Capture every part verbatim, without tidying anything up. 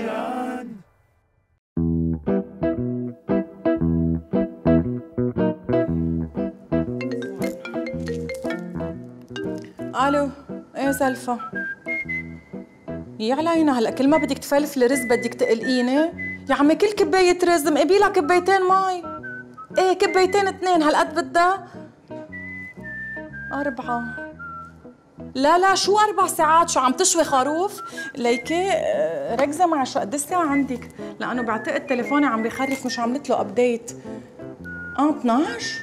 أبيدجان. الو، ايه سلفى؟ يا علينا هلا كل ما بدك تفلفلي رز بدك تقلقيني؟ يا عمي كل كباية رز مقبيلها كبايتين مي. ايه كبايتين اثنين هالقد بدها؟ أربعة. لا لا شو أربع ساعات؟ شو عم تشوي خروف؟ ليكي ركزي مع شو قد الساعة عندك؟ لأنه بعتقد تليفوني عم بخرف مش عملت له أبديت. آه اثنعش؟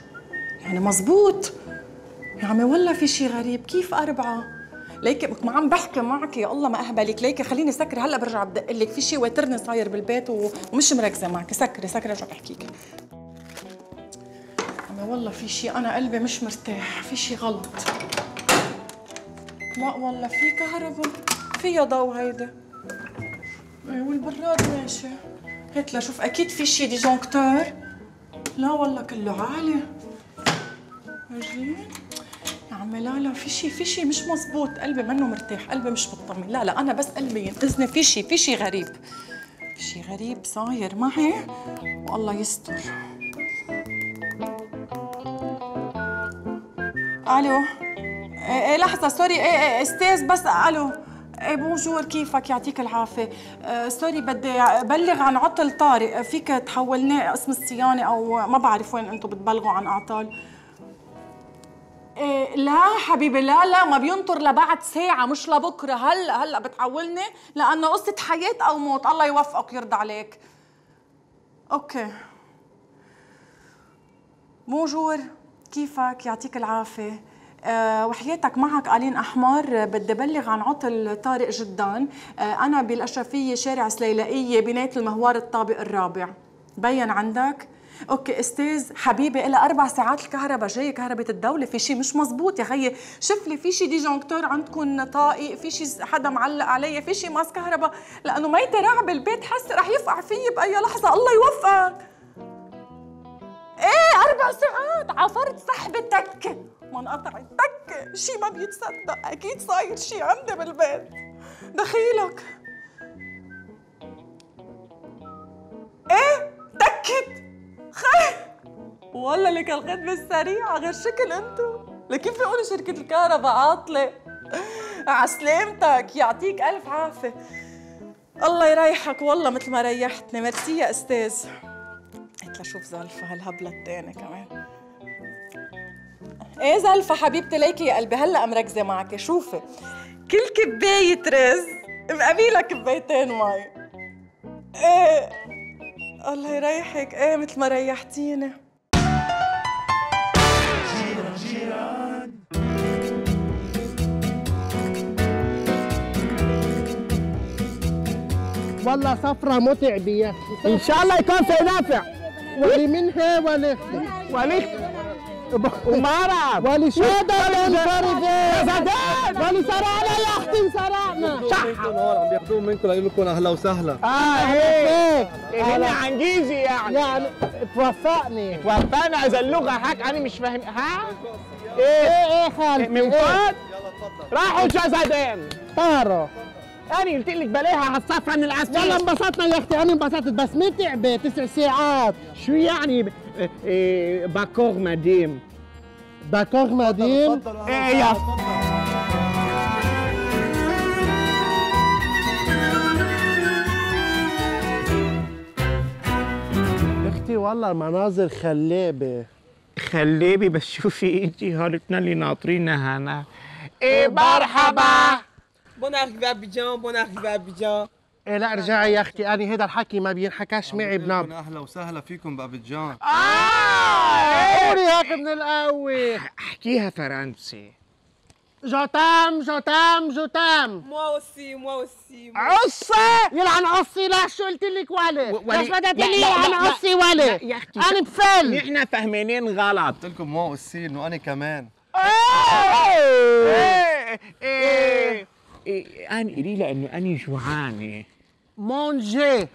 يعني مزبوط. يا عمي والله في شي غريب، كيف أربعة؟ ليكي ما عم بحكي معك يا الله ما أهبلك، ليكي خليني سكر هلا برجع بدق لك، في شي وترني صاير بالبيت ومش مركزة معك، سكري سكري رجع بحكيك. والله في شي، أنا قلبي مش مرتاح، في شي غلط. لا والله في كهرباء، فيها ضو هيدا. والبراد ماشي. هات لشوف أكيد في شي ديجونكتور. لا والله كله عالي. ورجيني. يا عمي لا لا في شي في شي مش مزبوط، قلبي منه مرتاح، قلبي مش مطمن، لا لا أنا بس قلبي ينقذني، في شي في شي غريب. في شي غريب صاير معي والله يستر. الو ايه ايه لحظة سوري ايه ايه استاذ بس الو ايه بونجور كيفك يعطيك العافية اه سوري بدي بلغ عن عطل طارئ فيك تحولناه اسم الصيانة او ما بعرف وين انتم بتبلغوا عن اعطال ايه لا حبيبي لا لا ما بينطر لبعد ساعة مش لبكره هلا هلا بتحولني لأنه قصة حياة او موت الله يوفقك يرضى عليك اوكي بونجور كيفك يعطيك العافية أه وحياتك معك الين احمر بدي بلغ عن عطل طارئ جدا أه انا بالاشرفيه شارع سليلائيه بنايه المهوار الطابق الرابع بين عندك اوكي استاذ حبيبي إلى اربع ساعات الكهرباء جايه كهرباء الدوله في شيء مش مزبوط يا خيي شوف لي في شيء ديجونكتور عندكم طائق في شيء حدا معلق علي في شيء ماس كهرباء لانه ما يترعب بالبيت حس رح يفقع فيي باي لحظه الله يوفقك ايه اربع ساعات عفرت سحبة تكة ما انقطعت تكة شي ما بيتصدق اكيد صاير شي عندي بالبيت دخيلك ايه تكت خير والله لك الخدمة السريعة غير شكل انتو لكن في قولي شركة الكهرباء عاطلة عسلامتك يعطيك الف عافية الله يريحك والله مثل ما ريحتني ميرسي يا استاذ لشوف زلفة هالهبلة التانية كمان ايه زلفة حبيبتي ليكي يا قلبي هلا مركزة معك شوفي كل كباية رز مقابيلها كبايتين مي ايه الله يريحك ايه مثل ما ريحتيني جيران جيران والله سفرة متعبة يا اخي ان شاء الله يكون في نافع ولي منها ولي ولي ومارا ولي شادة ولي زداد ولي سرعنا يا اختي سرعنا شحة عم بياخدوهم منكم ليقولوا لكم اهلا وسهلا اه هيك هنا عن جيزي يعني يعني توفقني توفقنا اذا اللغه حاج انا مش فاهم ها ايه ايه خالد من فضل راحوا جزدان طاروا أنا قلت لك بلاها على الصفحة من العسل والله انبسطنا يا أختي أنا انبسطت بس متعبة تسع ساعات شو يعني ب... إيه باكور مديم باكور مديم إيه يا أختي والله المناظر خلابة خلابة بس شوفي أنت هارتنا اللي ناطرينها هنا إيه مرحبا بون ارفي ابيدجان بون ارفي ابيدجان ايه لا ارجعي يا اختي انا هيدا الحكي ما بينحكاش معي بنام اهلا وسهلا فيكم بابيدجان اه قولي هيك من القوي احكيها فرنسي جوتام جوتام جوتام موا اوسي موا اوسي عصي يلعن عصي لا شو قلت لك ولا ليش بدها تقلي يلعن عصي ولا انا بفل نحن فاهمينين غلط قلت لكم موا اوسي انه انا كمان ايه ايه أنا قولي لها إنه أنا جوعانة. مونجي.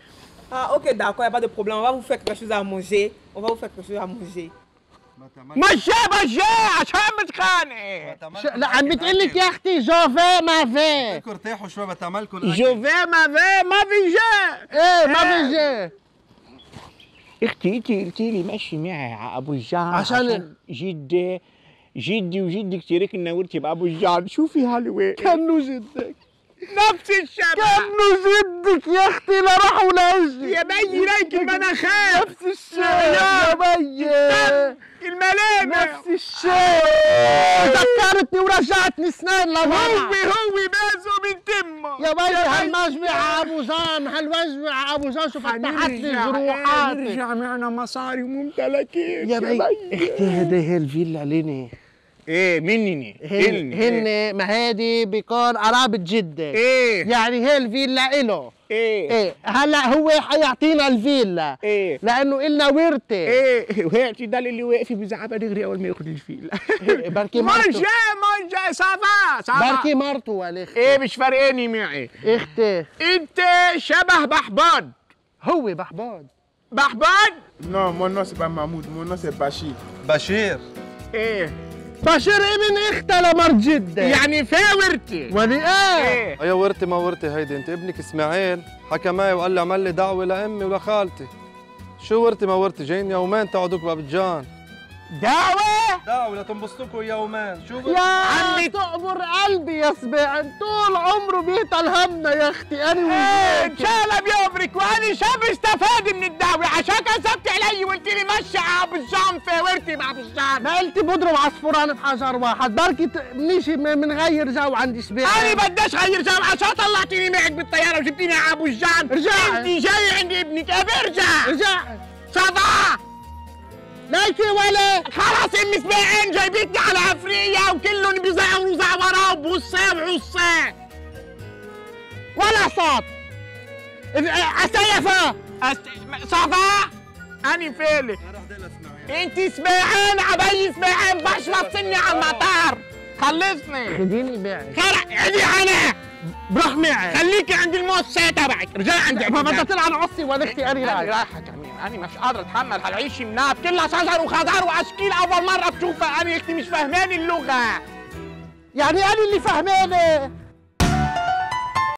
آه أوكي داكور، يا با دو بروبليم، on va vous faire quelque chose à manger، on va vous faire quelque chose à manger. مش مشي عشان متخانقه. لا عم بتقول لك يا اختي جوفي ما في. بدكم ارتاحوا شوي بتعملكم الاكل. جوفي ما في ما في جي. ايه ما في جي. اختي انت قلتي لي ماشي معي على ابيدجان عشان جدي جدي وجدك تركنا ورثي بابيدجان، شو في هالوقت؟ كانوا جدك نفس الشبه، كانوا جدك يا اختي لا راح ولا اجي يا بيي، لكن ما انا خايف نفس الشيء يا بيي، الملامح نفس الشيء، ذكرتني ورجعتني سنين لورا، هو هو بازو من تمه يا بيي، هالمجمع على ابيدجان، هالمجمع على ابيدجان، شو فتحت لي جروحاتي، نرجع معنا مصاري وممتلكات يا بيي. اختي هدي هالفيلا لنا ايه مني هن هن ما هادي بيكون قرابة جدة ايه، يعني هي الفيلا إله ايه ايه، هلا هو حيعطينا الفيلا ايه لانه إلنا ورثة ايه، وهيك ده اللي واقف بزعبها دغري اول ما ياخذ الفيلا بركي مرته مونجي مونجي صافا صافا بركي مرته والاختي ايه مش فارقاني معي اختي، انت شبه بحباد، هو بحباد بحباد نو مو نو سي با محمود، مو نو سي بشير بشير ايه بشير ابن اختها لمرت جدة، يعني فيها ورثة ولي ايه؟ ايه ورثة ما ورثة هيدي، انت ابنك اسماعيل حكى معي وقال لي عمل لي دعوة لامي ولخالتي، شو ورثة ما ورثة جايين يومين تقعدوك بابيدجان دعوة؟ دعوة لتنبسطوكوا يومين، شو يا عمي تقبر قلبي يا سباعن، طول عمره بيتقل همنا يا اختي انا وياك ايه، انشغل بيومك وانا شاب استفاد من الدعوة، عشان كذبت علي وقلت لي مشي على ابيدجان في ورثي مع ابيدجان، ما قلت بضرب عصفوران بحجر واحد، بركي بنيجي بنغير جو عند سباعن، انا بديش غير جو عشان طلعتيني معك بالطيارة وجبتيني على ابيدجان، رجعي انت جاي عند ابنك ابي ارجع رجعي صداع ليكي ولا خلص الاسبوعين جايبتني على عفريه وكلهم بيزعروا زعوره وبصه وعصه ولا صوت اسيفه صفاء اني فيلي انت اسمعين عبي اسمعين بشرط سني على المطار خلصني خديني بعد خلق عدي انا بروح معي خليكي عند المؤسسه تبعك رجع عندي ما بدها تلعن عصي ولا اختي قري رايحه أنا مش قادر أتحمل هالعيشة منها كلها شجر وخضار وأشكيل أول مرة بشوفها، أنا أختي مش فهماني اللغة يعني أنا اللي فهمانة